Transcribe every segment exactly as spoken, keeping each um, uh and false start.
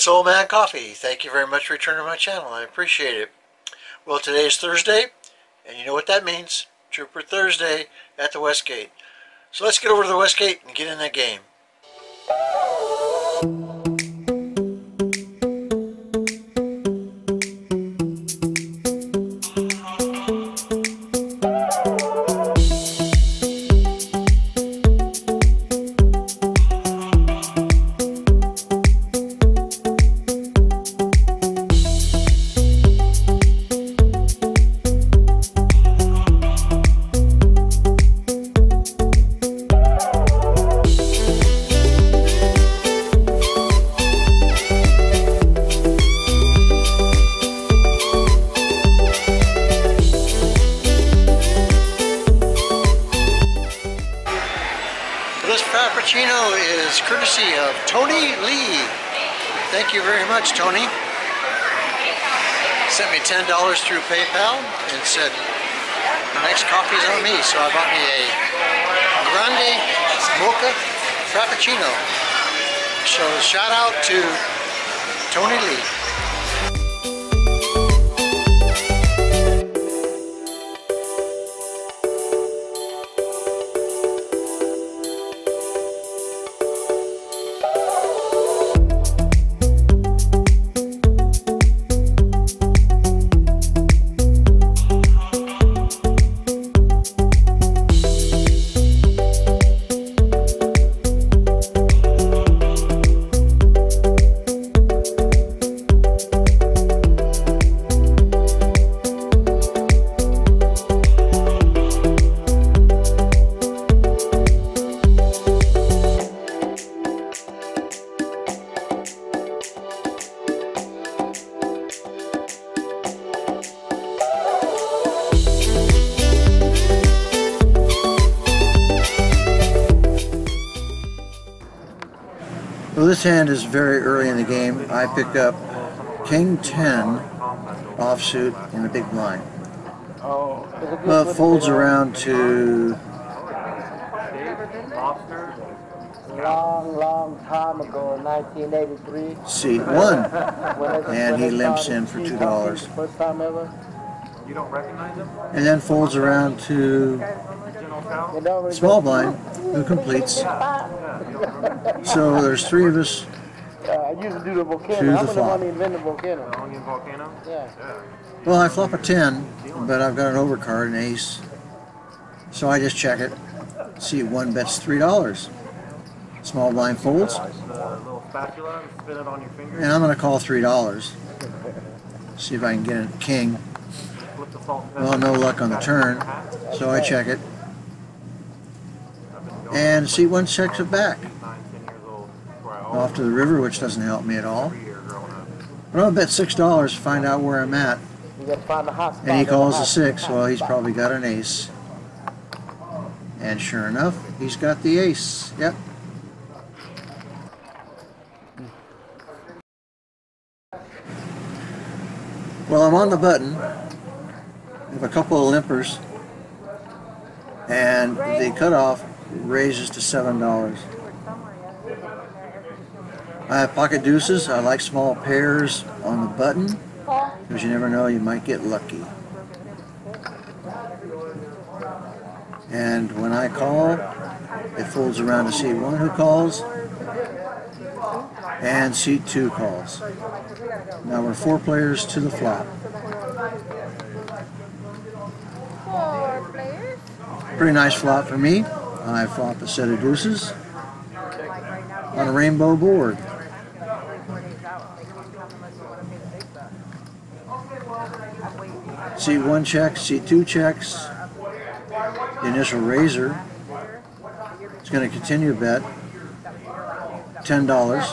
it's Old Man Coffee. Thank you very much for returning to my channel. I appreciate it. Well, today is Thursday, and you know what that means. Trooper Thursday at the Westgate. So let's get over to the Westgate and get in that game. This Frappuccino is courtesy of Tony Lee. Thank you very much, Tony. Sent me ten dollars through PayPal and said, the next coffee's on me. So I bought me a Grande Mocha Frappuccino. So shout out to Tony Lee. Well, this hand is very early in the game. I pick up king ten offsuit in the big blind. Well, it folds around to long, long time ago, nineteen eighty-three. C one, and he limps in for two dollars. First time ever. You don't recognize him? And then folds around to small blind, who completes. So there's three of us. Uh, I used to do the volcano. I'm the one who invented the volcano. The onion volcano? Yeah. yeah. Well, I flop a ten, but I've got an overcard, an ace. So I just check it. See, one bets three dollars. Small blind folds. And I'm going to call three dollars. See if I can get a king. Well, no luck on the turn, so I check it. And C one checks it back. Off to the river, which doesn't help me at all. But I'll bet six dollars to find out where I'm at. And he calls a six. Well, he's probably got an ace. And sure enough, he's got the ace. Yep. Well, I'm on the button. I have a couple of limpers. And the cutoff raises to seven dollars. I have pocket deuces. I like small pairs on the button because you never know, you might get lucky. And when I call, it folds around to C one, who calls, and C two calls. Now we're four players to the flop. Four players? Pretty nice flop for me. I flop a set of deuces on a rainbow board. C one checks, C two checks, the initial raiser. It's going to continue to bet ten dollars.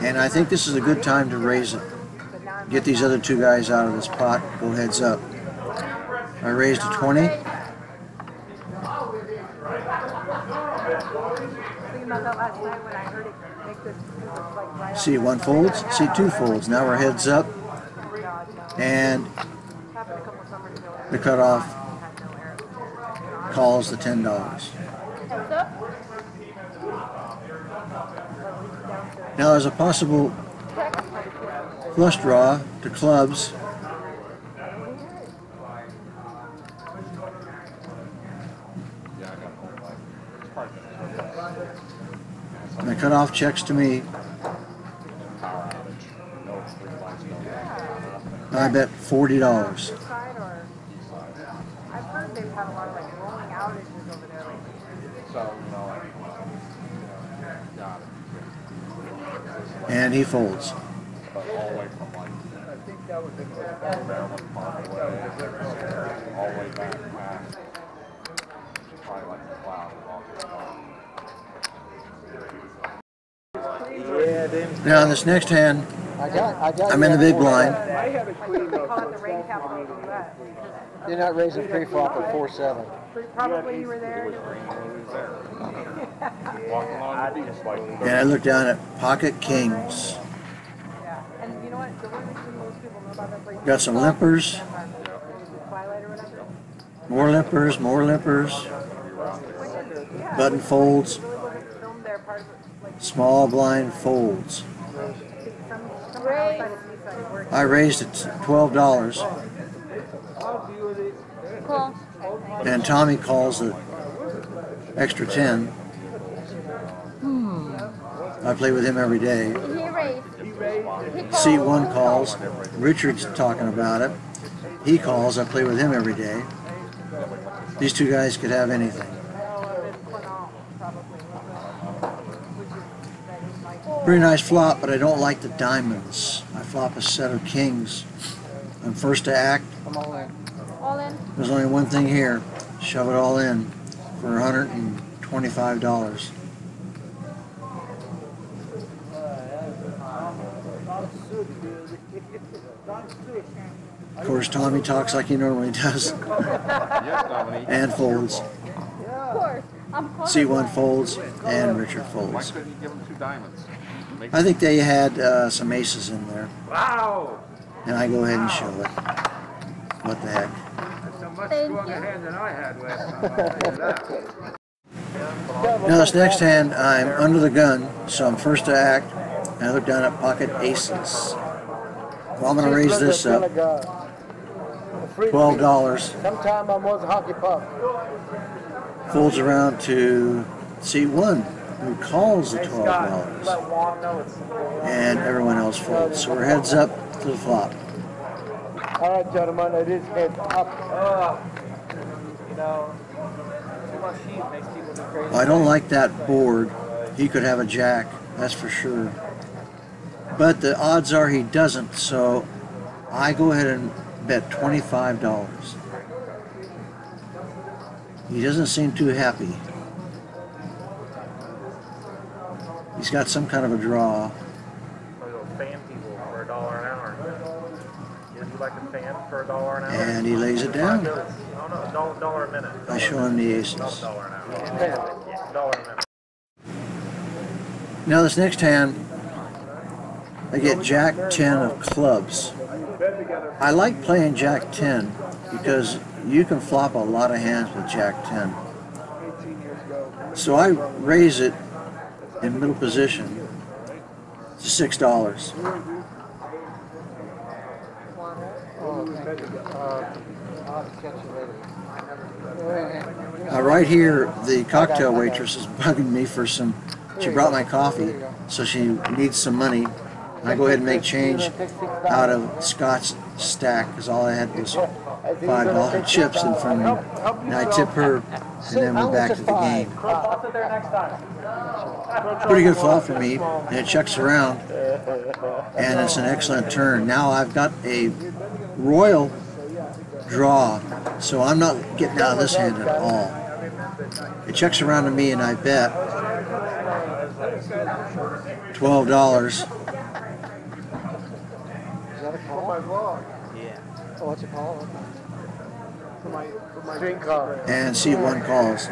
And I think this is a good time to raise it. Get these other two guys out of this pot, go heads up. I raised a twenty. C one folds, C two folds. Now we're heads up, and the cutoff calls the ten dollars. Now there's a possible flush draw to clubs. And they cut off checks to me. I bet forty dollars. I've heard they've had a lot of like rolling outages over there lately. And he folds. Now on this next hand, I got, I got I'm in the big blind. You're not raising free flop at four seven. Probably you were there. And I looked down at pocket kings. Got some limpers. More limpers, more limpers. Button folds. Small blind folds. I raised it to twelve dollars. Cool. And Tommy calls the extra ten. Hmm. I play with him every day. C one calls. Richard's talking about it. He calls. I play with him every day. These two guys could have anything. Pretty nice flop, but I don't like the diamonds. I flop a set of kings. I'm first to act. I'm all in. All in. There's only one thing here. Shove it all in for one hundred twenty-five dollars. Of course, Tommy talks like he normally does. And folds. Of course. C one folds and Richard folds. Why couldn't you give him two diamonds? I think they had uh, some aces in there. Wow! And I go ahead and show it. What the heck? That's a much stronger hand than I had last time. Now this next hand, I'm under the gun, so I'm first to act. And I look down at pocket aces. Well, I'm going to raise this up. twelve dollars. Sometime I'm with hockey puck. Folds around to C one, who calls the twelve dollars, and everyone else folds. So we're heads up to the flop. All right, gentlemen, it is heads up. Uh, you know, too much heat makes people go crazy. I don't like that board. He could have a jack, that's for sure. But the odds are he doesn't, so I go ahead and bet twenty-five dollars. He doesn't seem too happy. He's got some kind of a draw. And he lays it down. I show him the aces. Now this next hand, I get jack ten of clubs. I like playing jack ten because you can flop a lot of hands with jack ten. So I raise it in middle position to six dollars. Uh, right here, the cocktail waitress is bugging me for some, she brought my coffee, so she needs some money. I go ahead and make change out of Scott's stack, because all I had was five dollar chips in front of me. And I tip her, and then we're back to the game. Pretty good flop for me, and it checks around, and it's an excellent turn. Now I've got a royal draw, so I'm not getting out of this hand at all. It checks around to me, and I bet twelve dollars. And C one calls.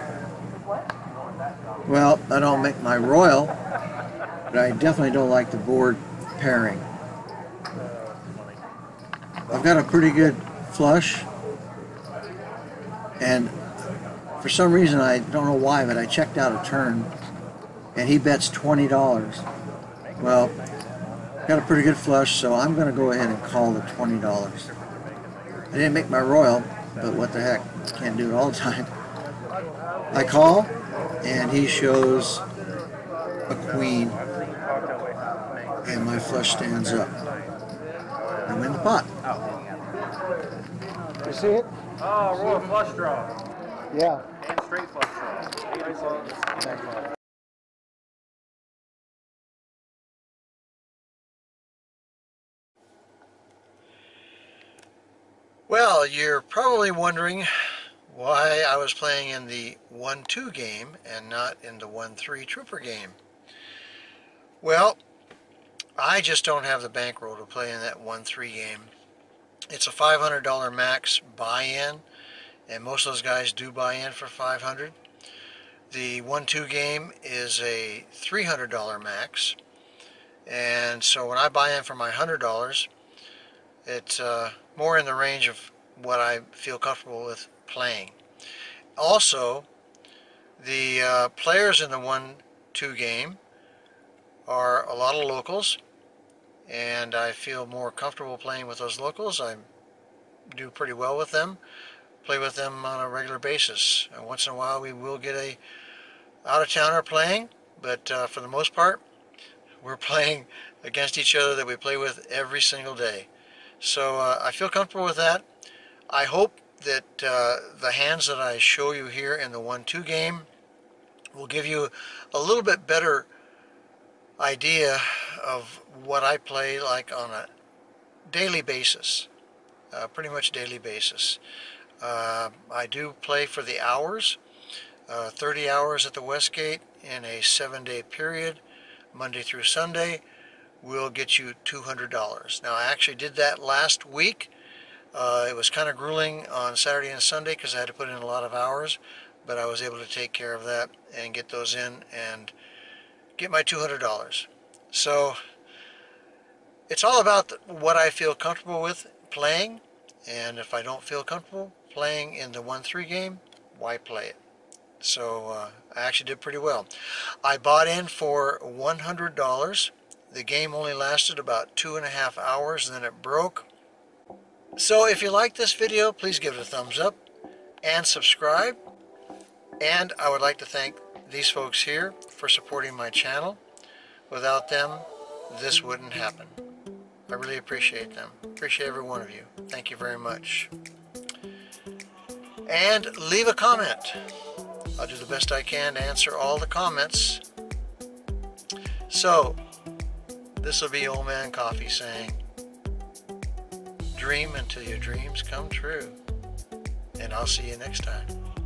Well, I don't make my royal, but I definitely don't like the board pairing. I've got a pretty good flush, and for some reason, I don't know why, but I checked out a turn, and he bets twenty dollars. Well, got a pretty good flush, so I'm going to go ahead and call the twenty dollars. I didn't make my royal, but what the heck, can't do it all the time. I call, and he shows a queen, and my flush stands up. I'm in the pot. You see it? Oh, royal flush draw. Yeah. And straight flush draw. Well, you're probably wondering why I was playing in the one two game and not in the one three Trooper game. Well, I just don't have the bankroll to play in that one three game. It's a five hundred dollar max buy-in, and most of those guys do buy in for five hundred dollars. The one two game is a three hundred dollar max, and so when I buy in for my one hundred dollars, it's uh, more in the range of what I feel comfortable with playing. Also, the uh, players in the one two game are a lot of locals, and I feel more comfortable playing with those locals. I do pretty well with them, play with them on a regular basis. And once in a while we will get a out-of-towner playing, but uh, for the most part, we're playing against each other that we play with every single day. So uh, I feel comfortable with that. I hope that uh, the hands that I show you here in the one two game will give you a little bit better idea of what I play like on a daily basis, uh, pretty much daily basis. Uh, I do play for the hours, uh, thirty hours at the Westgate in a seven-day period, Monday through Sunday. Will get you two hundred dollars. Now, I actually did that last week. Uh, it was kind of grueling on Saturday and Sunday because I had to put in a lot of hours, but I was able to take care of that and get those in and get my two hundred dollars. So it's all about what I feel comfortable with playing, and if I don't feel comfortable playing in the one three game, why play it? So uh, I actually did pretty well. I bought in for one hundred dollars. The game only lasted about two and a half hours, and then it broke. So if you like this video, please give it a thumbs up and subscribe. And I would like to thank these folks here for supporting my channel. Without them, this wouldn't happen. I really appreciate them. Appreciate every one of you. Thank you very much. And leave a comment. I'll do the best I can to answer all the comments. So, this will be Old Man Coffee saying, dream until your dreams come true. And I'll see you next time.